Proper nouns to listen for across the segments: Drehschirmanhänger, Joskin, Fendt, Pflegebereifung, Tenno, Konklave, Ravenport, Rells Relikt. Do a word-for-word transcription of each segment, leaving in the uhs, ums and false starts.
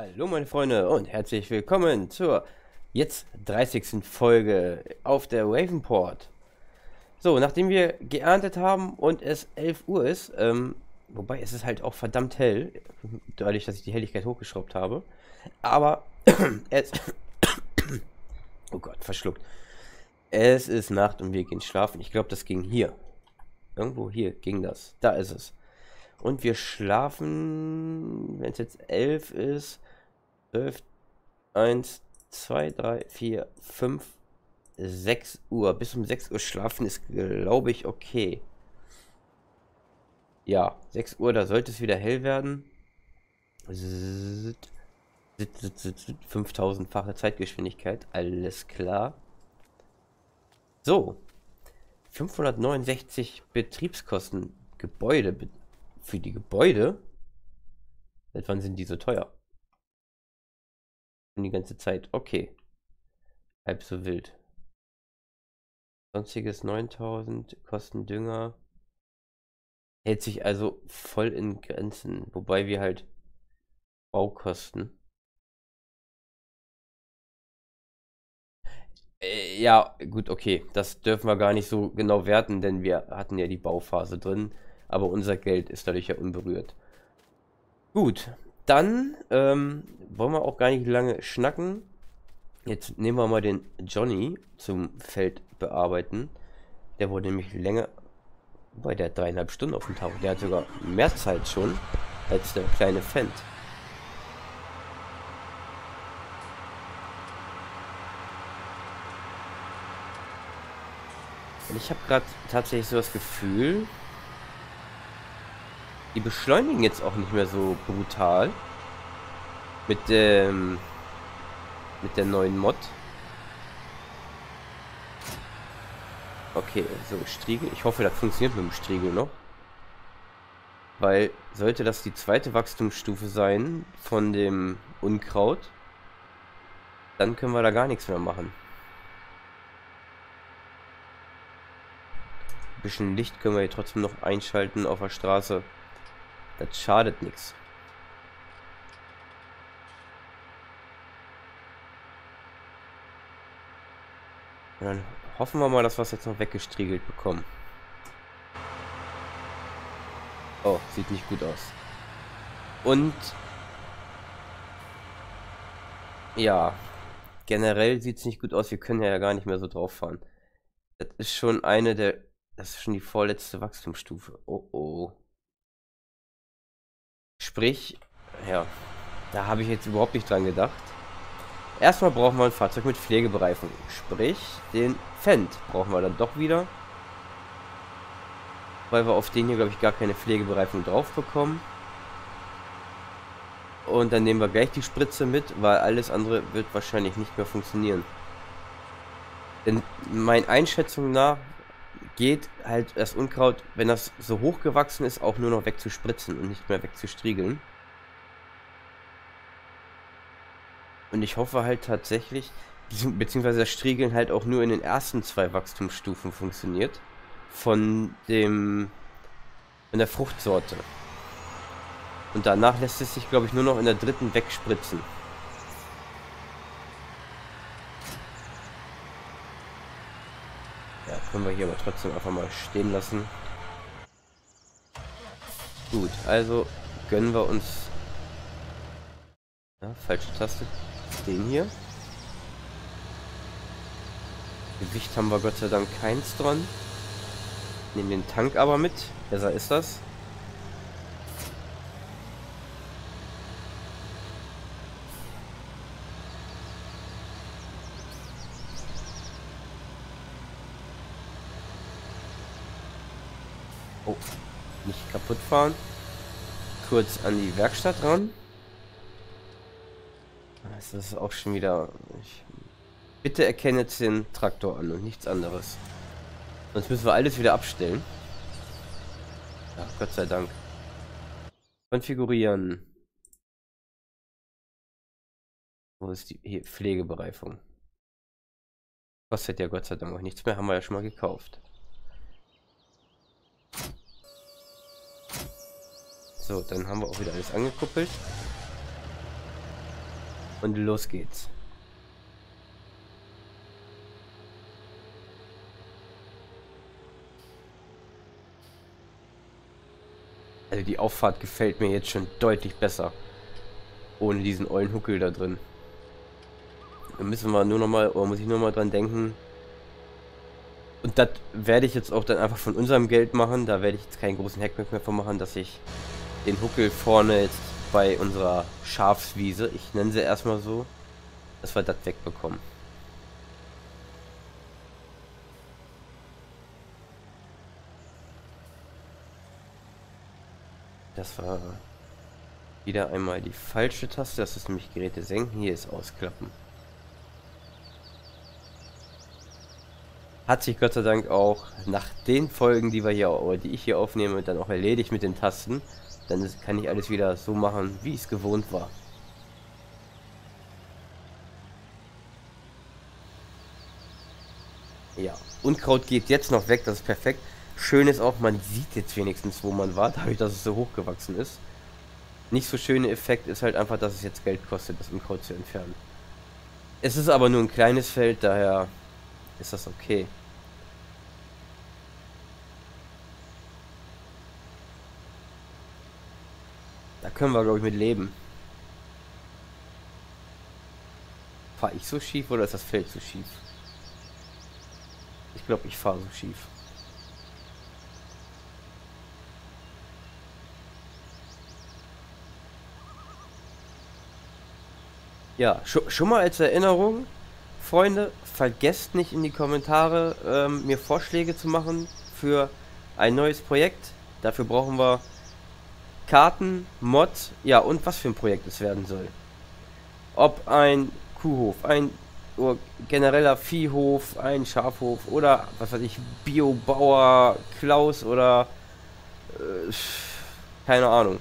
Hallo meine Freunde und herzlich willkommen zur jetzt dreißigsten Folge auf der Ravenport. So, nachdem wir geerntet haben und es elf Uhr ist, ähm, wobei es ist halt auch verdammt hell, dadurch, dass ich die Helligkeit hochgeschraubt habe, aber es, oh Gott, verschluckt. Es ist Nacht und wir gehen schlafen. Ich glaube, das ging hier. Irgendwo hier ging das. Da ist es. Und wir schlafen, wenn es jetzt elf ist, zwölf, eins, zwei, drei, vier, fünf, sechs Uhr. Bis um sechs Uhr schlafen ist, glaube ich, okay. Ja, sechs Uhr, da sollte es wieder hell werden. fünftausendfache Zeitgeschwindigkeit, alles klar. So, fünfhundertneunundsechzig Betriebskosten, Gebäude, für die Gebäude? Seit wann sind die so teuer? Und die ganze Zeit. Okay. Halb so wild. Sonstiges neuntausend. Kosten Dünger. Hält sich also voll in Grenzen. Wobei wir halt Baukosten. Äh, ja, gut, okay. Das dürfen wir gar nicht so genau werten, denn wir hatten ja die Bauphase drin. Aber unser Geld ist dadurch ja unberührt. Gut, dann ähm, wollen wir auch gar nicht lange schnacken. Jetzt nehmen wir mal den Johnny zum Feld bearbeiten. Der wurde nämlich länger, wobei der hat dreieinhalb Stunden auf dem Tag. Der hat sogar mehr Zeit schon als der kleine Fendt. Und ich habe gerade tatsächlich so das Gefühl, die beschleunigen jetzt auch nicht mehr so brutal mit dem mit der neuen Mod. Okay, so Striegel. Ich hoffe, das funktioniert mit dem Striegel noch, weil sollte das die zweite Wachstumsstufe sein von dem Unkraut, dann können wir da gar nichts mehr machen. Ein bisschen Licht können wir hier trotzdem noch einschalten auf der Straße. Das schadet nichts. Und dann hoffen wir mal, dass wir es jetzt noch weggestriegelt bekommen. Oh, sieht nicht gut aus. Und ja, generell sieht es nicht gut aus. Wir können ja gar nicht mehr so drauf fahren. Das ist schon eine der... Das ist schon die vorletzte Wachstumsstufe. Oh oh. Sprich, ja, da habe ich jetzt überhaupt nicht dran gedacht. Erstmal brauchen wir ein Fahrzeug mit Pflegebereifung. Sprich, den Fendt brauchen wir dann doch wieder. Weil wir auf den hier, glaube ich, gar keine Pflegebereifung drauf bekommen. Und dann nehmen wir gleich die Spritze mit, weil alles andere wird wahrscheinlich nicht mehr funktionieren. Denn meiner Einschätzung nach geht halt das Unkraut, wenn das so hoch gewachsen ist, auch nur noch wegzuspritzen und nicht mehr wegzustriegeln. Und ich hoffe halt tatsächlich, beziehungsweise das Striegeln halt auch nur in den ersten zwei Wachstumsstufen funktioniert, von dem, von der Fruchtsorte. Und danach lässt es sich, glaube ich, nur noch in der dritten wegspritzen. Können wir hier aber trotzdem einfach mal stehen lassen. Gut, also gönnen wir uns... Ja, falsche Taste. Den hier. Gewicht haben wir Gott sei Dank keins dran. Nehmen den Tank aber mit. Besser ist das. Oh, nicht kaputt fahren. Kurz an die Werkstatt ran. Das ist auch schon wieder... Ich bitte erkenne jetzt den Traktor an und nichts anderes. Sonst müssen wir alles wieder abstellen. Ja, Gott sei Dank. Konfigurieren. Wo ist die hier, Pflegebereifung? Kostet ja Gott sei Dank auch nichts mehr, haben wir ja schon mal gekauft. So, dann haben wir auch wieder alles angekuppelt. Und los geht's. Also die Auffahrt gefällt mir jetzt schon deutlich besser. Ohne diesen ollen Huckel da drin. Da müssen wir nur nochmal, oder muss ich nur mal dran denken. Und das werde ich jetzt auch dann einfach von unserem Geld machen. Da werde ich jetzt keinen großen Hackback mehr von machen, dass ich den Huckel vorne jetzt bei unserer Schafswiese, ich nenne sie erstmal so, dass wir das wegbekommen. Das war wieder einmal die falsche Taste, das ist nämlich Geräte senken, hier ist ausklappen. Hat sich Gott sei Dank auch nach den Folgen, die wir hier, oder die ich hier aufnehme, dann auch erledigt mit den Tasten. Dann kann ich alles wieder so machen, wie es gewohnt war. Ja, Unkraut geht jetzt noch weg, das ist perfekt. Schön ist auch, man sieht jetzt wenigstens, wo man war, dadurch, dass es so hoch gewachsen ist. Nicht so schöner Effekt ist halt einfach, dass es jetzt Geld kostet, das Unkraut zu entfernen. Es ist aber nur ein kleines Feld, daher ist das okay. Da können wir, glaube ich, mit leben. Fahre ich so schief oder ist das Feld so schief? Ich glaube, ich fahre so schief. Ja, sch schon mal als Erinnerung, Freunde, vergesst nicht in die Kommentare ähm, mir Vorschläge zu machen für ein neues Projekt. Dafür brauchen wir Karten, Mod, ja, und was für ein Projekt es werden soll. Ob ein Kuhhof, ein genereller Viehhof, ein Schafhof oder, was weiß ich, Biobauer Klaus oder äh, keine Ahnung.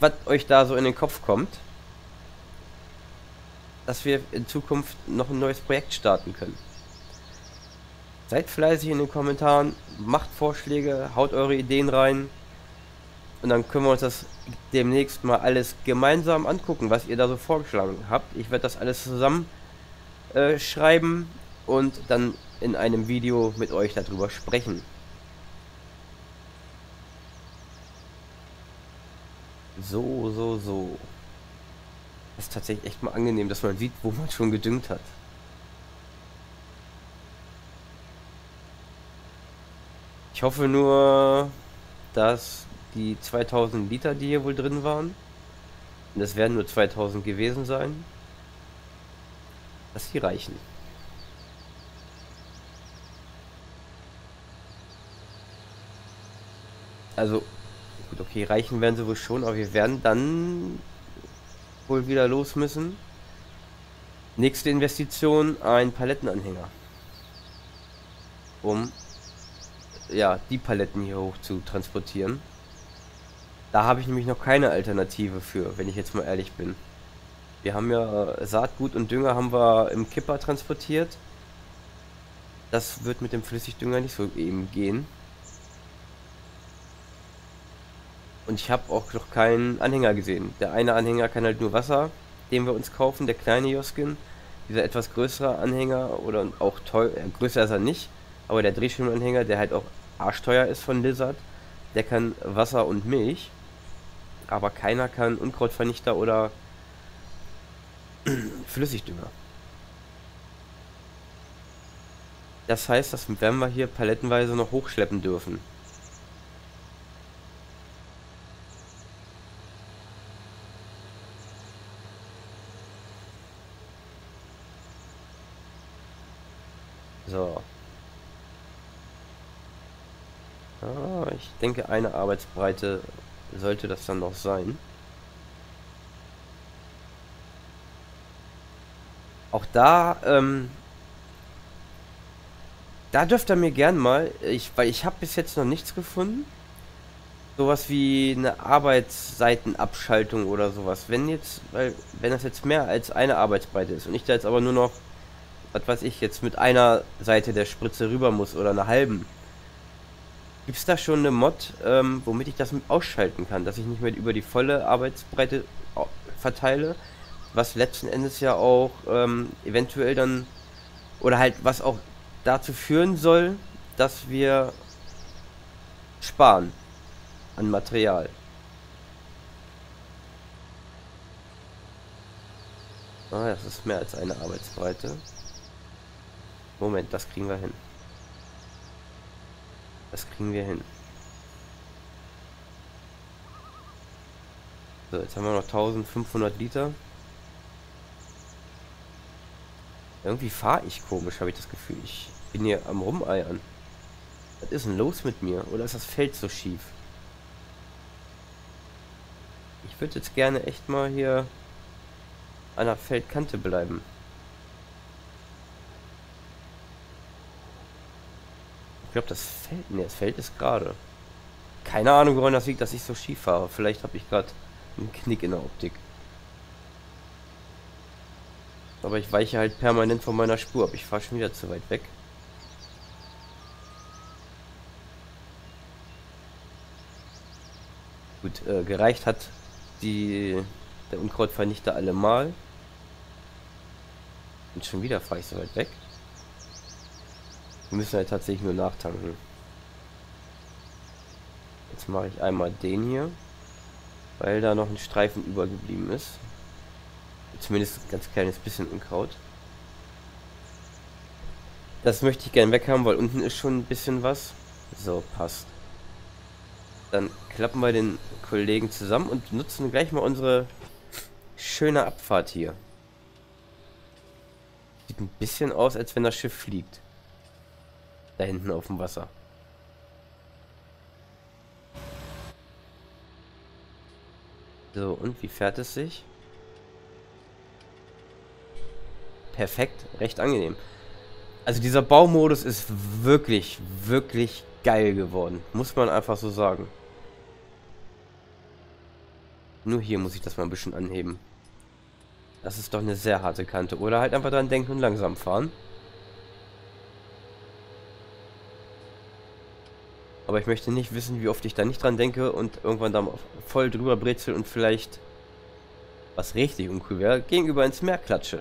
Was euch da so in den Kopf kommt, dass wir in Zukunft noch ein neues Projekt starten können. Seid fleißig in den Kommentaren, macht Vorschläge, haut eure Ideen rein. Und dann können wir uns das demnächst mal alles gemeinsam angucken, was ihr da so vorgeschlagen habt. Ich werde das alles zusammen äh, schreiben und dann in einem Video mit euch darüber sprechen. So, so, so. Das ist tatsächlich echt mal angenehm, dass man sieht, wo man schon gedüngt hat. Ich hoffe nur, dass die zweitausend Liter, die hier wohl drin waren, und es werden nur zweitausend gewesen sein, dass die reichen. Also, gut, okay, reichen werden sie wohl schon, aber wir werden dann wohl wieder los müssen. Nächste Investition, ein Palettenanhänger. Um, ja, die Paletten hier hoch zu transportieren. Da habe ich nämlich noch keine Alternative für, wenn ich jetzt mal ehrlich bin. Wir haben ja äh, Saatgut und Dünger haben wir im Kipper transportiert. Das wird mit dem Flüssigdünger nicht so eben gehen. Und ich habe auch noch keinen Anhänger gesehen. Der eine Anhänger kann halt nur Wasser, den wir uns kaufen, der kleine Joskin. Dieser etwas größere Anhänger, oder auch teuer, äh, größer ist er nicht, aber der Drehschirmanhänger, der halt auch arschteuer ist von Lizard, der kann Wasser und Milch. Aber keiner kann Unkrautvernichter oder Flüssigdünger. Das heißt, das werden wir hier palettenweise noch hochschleppen dürfen. So. Ah, ich denke, eine Arbeitsbreite sollte das dann noch sein. Auch da, ähm, da dürft ihr mir gern mal, ich, weil ich habe bis jetzt noch nichts gefunden, sowas wie eine Arbeitsseitenabschaltung oder sowas. Wenn jetzt, weil, wenn das jetzt mehr als eine Arbeitsbreite ist und ich da jetzt aber nur noch, was weiß ich, jetzt mit einer Seite der Spritze rüber muss oder einer halben, gibt es da schon eine Mod, ähm, womit ich das mit ausschalten kann, dass ich nicht mehr über die volle Arbeitsbreite verteile, was letzten Endes ja auch ähm, eventuell dann, oder halt was auch dazu führen soll, dass wir sparen an Material. Ah, das ist mehr als eine Arbeitsbreite. Moment, das kriegen wir hin. Das kriegen wir hin. So, jetzt haben wir noch eintausendfünfhundert Liter. Irgendwie fahre ich komisch, habe ich das Gefühl. Ich bin hier am Rumeiern. Was ist denn los mit mir? Oder ist das Feld so schief? Ich würde jetzt gerne echt mal hier an der Feldkante bleiben. Ich glaube, das Feld... Ne, das Feld ist gerade. Keine Ahnung, woran das liegt, dass ich so schief fahre. Vielleicht habe ich gerade einen Knick in der Optik. Aber ich weiche halt permanent von meiner Spur ab. Ich fahre schon wieder zu weit weg. Gut, äh, gereicht hat die... der Unkrautvernichter allemal. Und schon wieder fahre ich so weit weg. Wir müssen halt tatsächlich nur nachtanken. Jetzt mache ich einmal den hier, weil da noch ein Streifen übergeblieben ist. Zumindest ein ganz kleines bisschen Unkraut. Das möchte ich gerne weg haben, weil unten ist schon ein bisschen was. So, passt. Dann klappen wir den Kollegen zusammen und nutzen gleich mal unsere schöne Abfahrt hier. Sieht ein bisschen aus, als wenn das Schiff fliegt. Da hinten auf dem Wasser. So, und wie fährt es sich? Perfekt, recht angenehm. Also dieser Baumodus ist wirklich, wirklich geil geworden. Muss man einfach so sagen. Nur hier muss ich das mal ein bisschen anheben. Das ist doch eine sehr harte Kante. Oder halt einfach dran denken und langsam fahren. Aber ich möchte nicht wissen, wie oft ich da nicht dran denke und irgendwann da voll drüber brezel und vielleicht, was richtig uncool wäre, gegenüber ins Meer klatsche.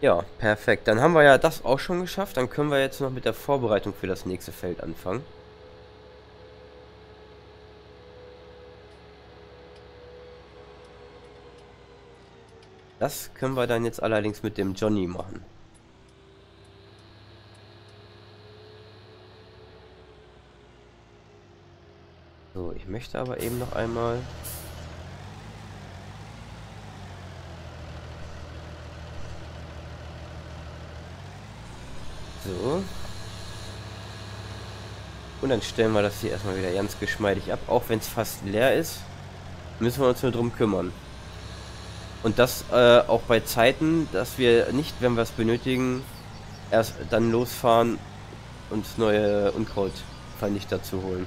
Ja, perfekt. Dann haben wir ja das auch schon geschafft. Dann können wir jetzt noch mit der Vorbereitung für das nächste Feld anfangen. Das können wir dann jetzt allerdings mit dem Johnny machen. So, ich möchte aber eben noch einmal... So. Und dann stellen wir das hier erstmal wieder ganz geschmeidig ab. Auch wenn es fast leer ist, müssen wir uns nur drum kümmern. Und das äh, auch bei Zeiten, dass wir nicht, wenn wir es benötigen, erst dann losfahren und neue Unkrautvernichter zu holen.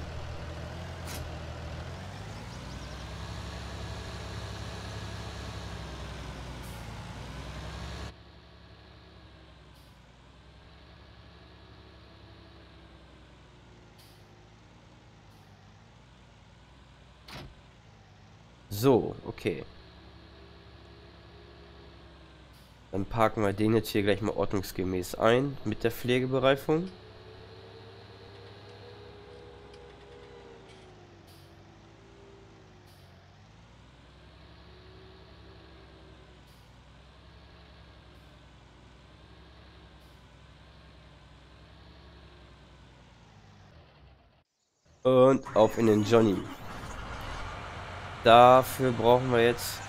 So, okay. Dann parken wir den jetzt hier gleich mal ordnungsgemäß ein mit der Pflegebereifung. Und auf in den Johnny. Dafür brauchen wir jetzt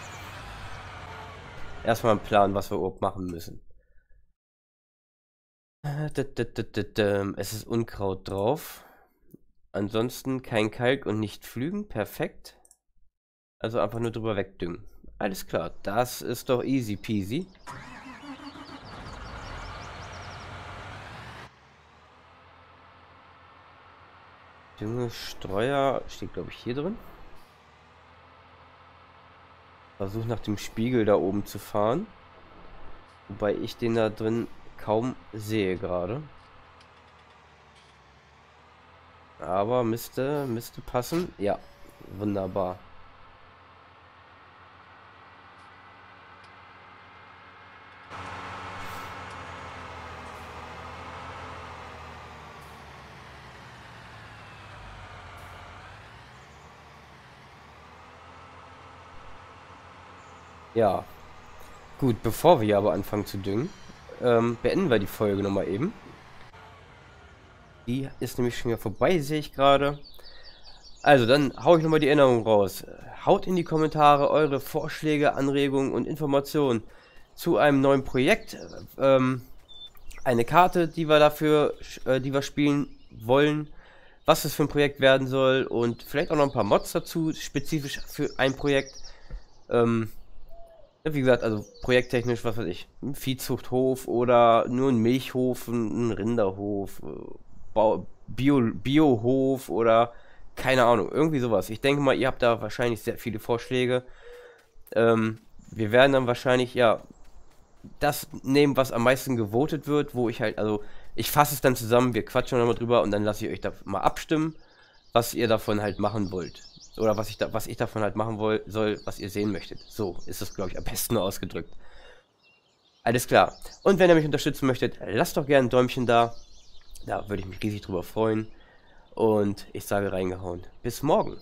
erstmal einen Plan, was wir überhaupt machen müssen. Es ist Unkraut drauf. Ansonsten kein Kalk und nicht pflügen. Perfekt. Also einfach nur drüber wegdüngen. Alles klar. Das ist doch easy peasy. Düngestreuer steht, glaube ich, hier drin. Versuche nach dem Spiegel da oben zu fahren. Wobei ich den da drin kaum sehe gerade. Aber müsste, müsste passen. Ja, Wunderbar. Ja, gut, bevor wir aber anfangen zu düngen, ähm, beenden wir die Folge nochmal eben. Die ist nämlich schon wieder vorbei, sehe ich gerade. Also, dann haue ich nochmal die Erinnerung raus. Haut in die Kommentare eure Vorschläge, Anregungen und Informationen zu einem neuen Projekt. Ähm, eine Karte, die wir dafür, äh, die wir spielen wollen, was es für ein Projekt werden soll und vielleicht auch noch ein paar Mods dazu, spezifisch für ein Projekt. Ähm, Wie gesagt, also projekttechnisch, was weiß ich, ein Viehzuchthof oder nur ein Milchhof, ein Rinderhof, Bio, Biohof oder keine Ahnung, irgendwie sowas. Ich denke mal, ihr habt da wahrscheinlich sehr viele Vorschläge. Ähm, wir werden dann wahrscheinlich, ja, das nehmen, was am meisten gewotet wird, wo ich halt, also ich fasse es dann zusammen, wir quatschen nochmal drüber und dann lasse ich euch da mal abstimmen, was ihr davon halt machen wollt. Oder was ich, da, was ich davon halt machen will, soll, was ihr sehen möchtet. So ist das, glaube ich, am besten ausgedrückt. Alles klar. Und wenn ihr mich unterstützen möchtet, lasst doch gerne ein Däumchen da. Da würde ich mich riesig drüber freuen. Und ich sage reingehauen. Bis morgen.